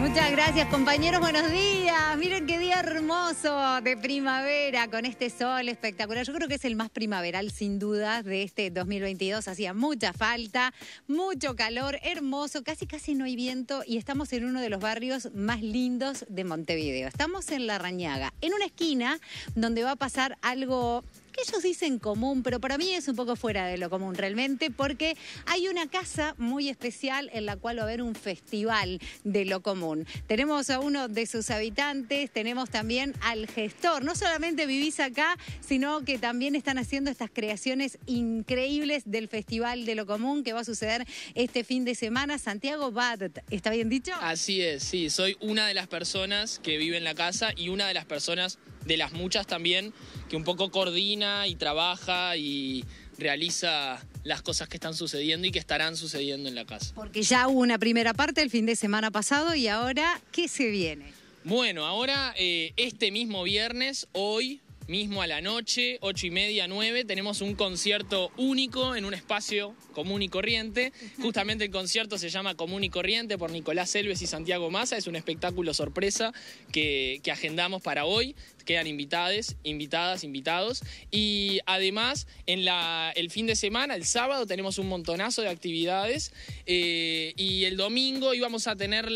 Muchas gracias, compañeros. Buenos días. Miren qué día hermoso de primavera con este sol espectacular. Yo creo que es el más primaveral, sin duda, de este 2022. Hacía mucha falta, mucho calor, hermoso, casi no hay viento y estamos en uno de los barrios más lindos de Montevideo. Estamos en La Rañaga, en una esquina donde va a pasar algo que ellos dicen común, pero para mí es un poco fuera de lo común realmente, porque hay una casa muy especial en la cual va a haber un festival de lo común. Tenemos a uno de sus habitantes, tenemos también al gestor. No solamente vivís acá, sino que también están haciendo estas creaciones increíbles del Festival de lo Común que va a suceder este fin de semana. Santiago Bad, ¿está bien dicho? Así es, sí. Soy una de las personas que vive en la casa y una de las personas, de las muchas también, que un poco coordina y trabaja y realiza las cosas que están sucediendo y que estarán sucediendo en la casa. Porque ya hubo una primera parte el fin de semana pasado y ahora, ¿qué se viene? Bueno, ahora este mismo viernes, hoy mismo a la noche, 8:30, 9, tenemos un concierto único en un espacio común y corriente. Justamente el concierto se llama Común y Corriente por Nicolás Elves y Santiago Maza. Es un espectáculo sorpresa que agendamos para hoy. Quedan invitados. Y además, en el fin de semana, el sábado, tenemos un montonazo de actividades. Y el domingo íbamos a tener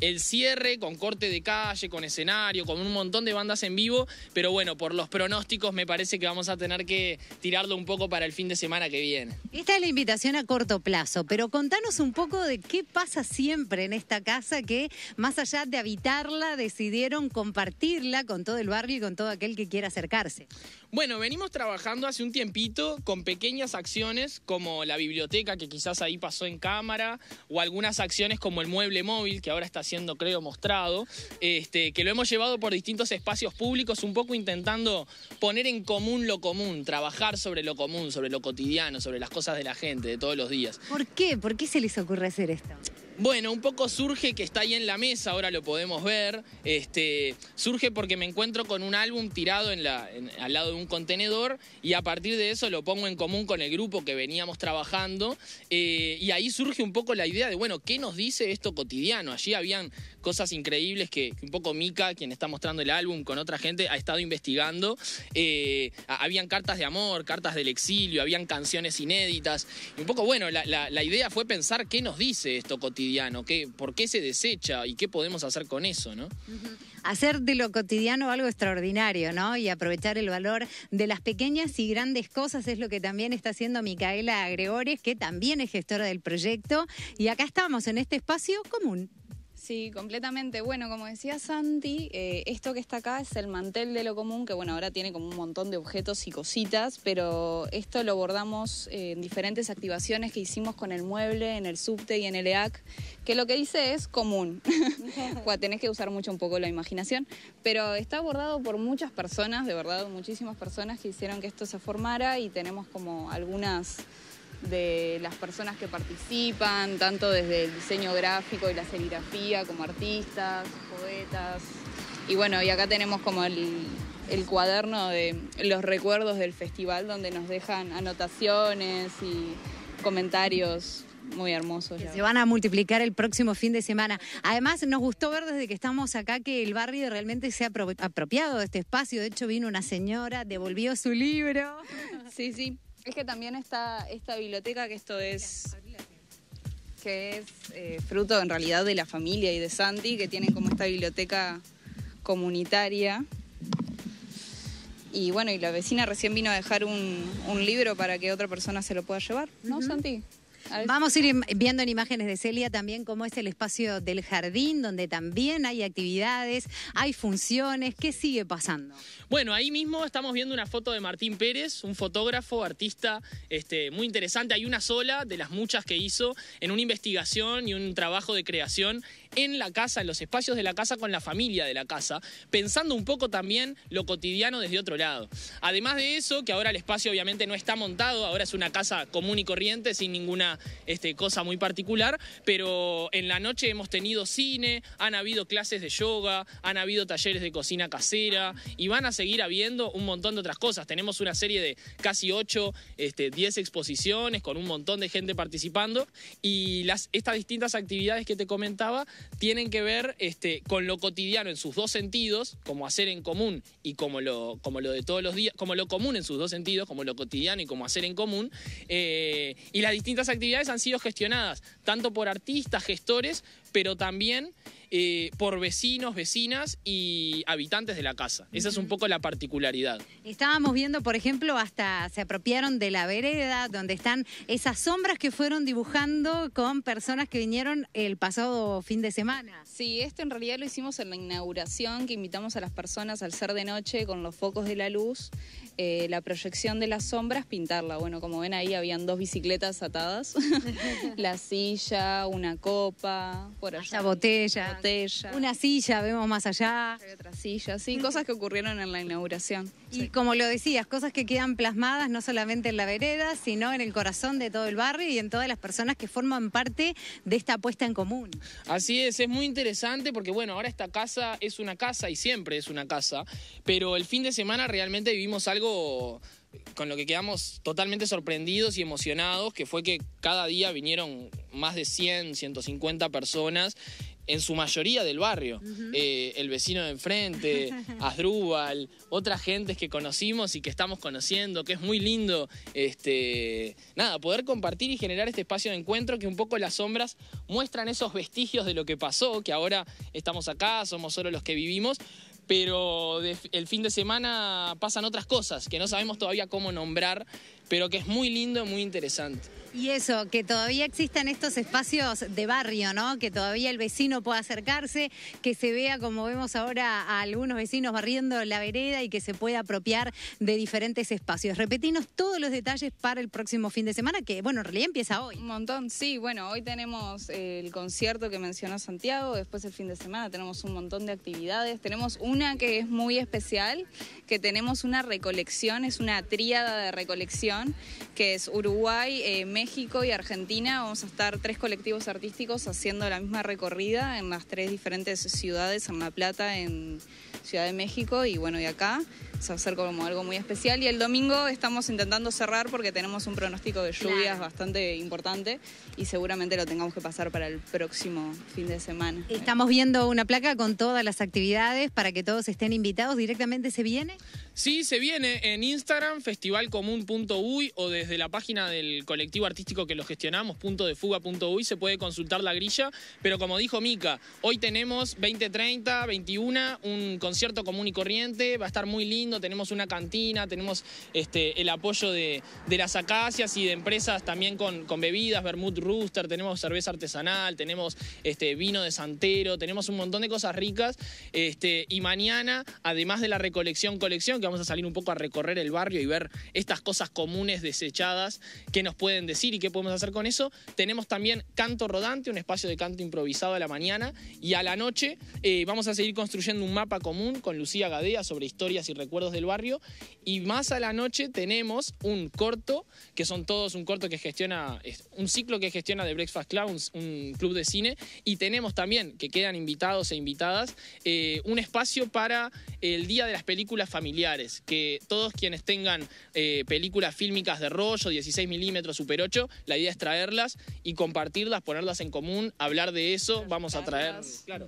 el cierre con corte de calle, con escenario, con un montón de bandas en vivo. Pero bueno, por los pronósticos me parece que vamos a tener que tirarlo un poco para el fin de semana que viene. Esta es la invitación a corto plazo, pero contanos un poco de qué pasa siempre en esta casa que, más allá de habitarla, decidieron compartirla con todo el barrio y con todo aquel que quiera acercarse. Bueno, venimos trabajando hace un tiempito con pequeñas acciones como la biblioteca, que quizás ahí pasó en cámara, o algunas acciones como el mueble móvil, que ahora está siendo, creo, mostrado, que lo hemos llevado por distintos espacios públicos, un poco intentando poner en común lo común, trabajar sobre lo común, sobre lo cotidiano, sobre las cosas de la gente, de todos los días. ¿Por qué? ¿Por qué se les ocurre hacer esto? Bueno, un poco surge que está ahí en la mesa, ahora lo podemos ver. Surge porque me encuentro con un álbum tirado al lado de un contenedor y a partir de eso lo pongo en común con el grupo que veníamos trabajando. Y ahí surge un poco la idea de, bueno, ¿qué nos dice esto cotidiano? Allí habían cosas increíbles que un poco Mica, quien está mostrando el álbum con otra gente, ha estado investigando. Habían cartas de amor, cartas del exilio, habían canciones inéditas. Y un poco, bueno, la idea fue pensar qué nos dice esto cotidiano. ¿Por qué se desecha y qué podemos hacer con eso, no? Hacer de lo cotidiano algo extraordinario, ¿no? Y aprovechar el valor de las pequeñas y grandes cosas es lo que también está haciendo Micaela Gregores, que también es gestora del proyecto. Y acá estamos, en este espacio común. Sí, completamente. Bueno, como decía Santi, esto que está acá es el mantel de lo común, que bueno, ahora tiene como un montón de objetos y cositas, pero esto lo abordamos en diferentes activaciones que hicimos con el mueble, en el subte y en el EAC, que lo que dice es común. Tenés que usar mucho un poco la imaginación, pero está abordado por muchas personas, de verdad, muchísimas personas que hicieron que esto se formara y tenemos como algunas de las personas que participan, tanto desde el diseño gráfico y la serigrafía, como artistas, poetas. Y bueno, y acá tenemos como el cuaderno de los recuerdos del festival, donde nos dejan anotaciones y comentarios muy hermosos. Se van a multiplicar el próximo fin de semana. Además, nos gustó ver desde que estamos acá que el barrio realmente se ha apropiado de este espacio. De hecho, vino una señora, devolvió su libro. Sí, sí. Es que también está esta biblioteca, que esto es, fruto en realidad de la familia y de Santi, que tienen como esta biblioteca comunitaria. Y bueno, y la vecina recién vino a dejar un libro para que otra persona se lo pueda llevar, ¿no, Santi? Vamos a ir viendo en imágenes de Celia también cómo es el espacio del jardín, donde también hay actividades, hay funciones. ¿Qué sigue pasando? Bueno, ahí mismo estamos viendo una foto de Martín Pérez, un fotógrafo, artista muy interesante. Hay una sola de las muchas que hizo en una investigación y un trabajo de creación en la casa, en los espacios de la casa, con la familia de la casa, pensando un poco también lo cotidiano desde otro lado. Además de eso, que ahora el espacio obviamente no está montado, ahora es una casa común y corriente, sin ninguna una cosa muy particular, pero en la noche hemos tenido cine, han habido clases de yoga, han habido talleres de cocina casera y van a seguir habiendo un montón de otras cosas. Tenemos una serie de casi 10 exposiciones con un montón de gente participando, y estas distintas actividades que te comentaba tienen que ver con lo cotidiano en sus dos sentidos, como hacer en común y como lo de todos los días, como lo común en sus dos sentidos, como lo cotidiano y como hacer en común, y las distintas actividades han sido gestionadas tanto por artistas, gestores, pero también por vecinos, vecinas y habitantes de la casa. Esa es un poco la particularidad. Estábamos viendo, por ejemplo, hasta se apropiaron de la vereda, donde están esas sombras que fueron dibujando con personas que vinieron el pasado fin de semana. Sí, esto en realidad lo hicimos en la inauguración, que invitamos a las personas al ser de noche con los focos de la luz, la proyección de las sombras, pintarla. Bueno, como ven ahí habían dos bicicletas atadas, la silla, una copa, por allá. La botella. Una silla, vemos más allá. Hay otra silla, sí, cosas que ocurrieron en la inauguración. Y como lo decías, cosas que quedan plasmadas no solamente en la vereda, sino en el corazón de todo el barrio y en todas las personas que forman parte de esta apuesta en común. Así es muy interesante porque, bueno, ahora esta casa es una casa y siempre es una casa, pero el fin de semana realmente vivimos algo con lo que quedamos totalmente sorprendidos y emocionados, que fue que cada día vinieron más de 100, 150 personas, en su mayoría del barrio, el vecino de enfrente, Asdrúbal, otras gentes que conocimos y que estamos conociendo, que es muy lindo poder compartir y generar este espacio de encuentro, que un poco las sombras muestran esos vestigios de lo que pasó, que ahora estamos acá, somos solo los que vivimos, pero el fin de semana pasan otras cosas que no sabemos todavía cómo nombrar, pero que es muy lindo y muy interesante. Y eso, que todavía existan estos espacios de barrio, ¿no? Que todavía el vecino pueda acercarse, que se vea, como vemos ahora, a algunos vecinos barriendo la vereda y que se pueda apropiar de diferentes espacios. Repetimos todos los detalles para el próximo fin de semana, que, bueno, en realidad empieza hoy. Un montón, sí. Bueno, hoy tenemos el concierto que mencionó Santiago, después el fin de semana tenemos un montón de actividades. Tenemos una que es muy especial, que tenemos una recolección, es una tríada de recolección, que es Uruguay, México y Argentina. Vamos a estar 3 colectivos artísticos haciendo la misma recorrida en las 3 diferentes ciudades, en La Plata, en Ciudad de México y bueno, y acá. Se va a hacer como algo muy especial. Y el domingo estamos intentando cerrar porque tenemos un pronóstico de lluvias bastante importante y seguramente lo tengamos que pasar para el próximo fin de semana. Estamos viendo una placa con todas las actividades para que todos estén invitados. ¿Directamente se viene? Sí, se viene en Instagram, festivalcomun.uy, o desde la página del colectivo artístico que lo gestionamos, punto de fuga.uy, se puede consultar la grilla. Pero como dijo Mica, hoy tenemos 20:30, 21, un concierto común y corriente, va a estar muy lindo. Tenemos una cantina, tenemos el apoyo de las acacias y de empresas también con bebidas, Vermouth Rooster, tenemos cerveza artesanal, tenemos vino de Santero, tenemos un montón de cosas ricas. Y mañana, además de la recolección, que vamos a salir un poco a recorrer el barrio y ver estas cosas comunes desechadas, qué nos pueden decir y qué podemos hacer con eso, tenemos también canto rodante, un espacio de canto improvisado a la mañana, y a la noche vamos a seguir construyendo un mapa común con Lucía Gadea sobre historias y recuerdos del barrio, y más a la noche tenemos un corto, que son todos un corto que gestiona, un ciclo que gestiona The Breakfast Clowns, un club de cine, y tenemos también, que quedan invitados e invitadas, un espacio para el Día de las Películas Familiares, que todos quienes tengan películas fílmicas de rollo, 16 milímetros, Super 8, la idea es traerlas y compartirlas, ponerlas en común, hablar de eso, vamos a traer... Claro,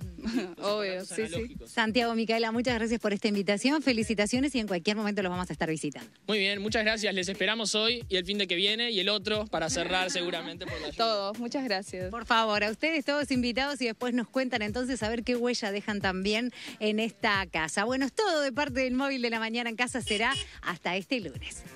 obvio, sí. Santiago, Micaela, muchas gracias por esta invitación, felicitaciones. Y en cualquier momento los vamos a estar visitando. Muy bien, muchas gracias. Les esperamos hoy y el fin de que viene y el otro para cerrar seguramente. Por la todos, muchas gracias. Por favor, a ustedes todos invitados y después nos cuentan entonces a ver qué huella dejan también en esta casa. Bueno, es todo de parte del móvil de la mañana en casa, será hasta este lunes.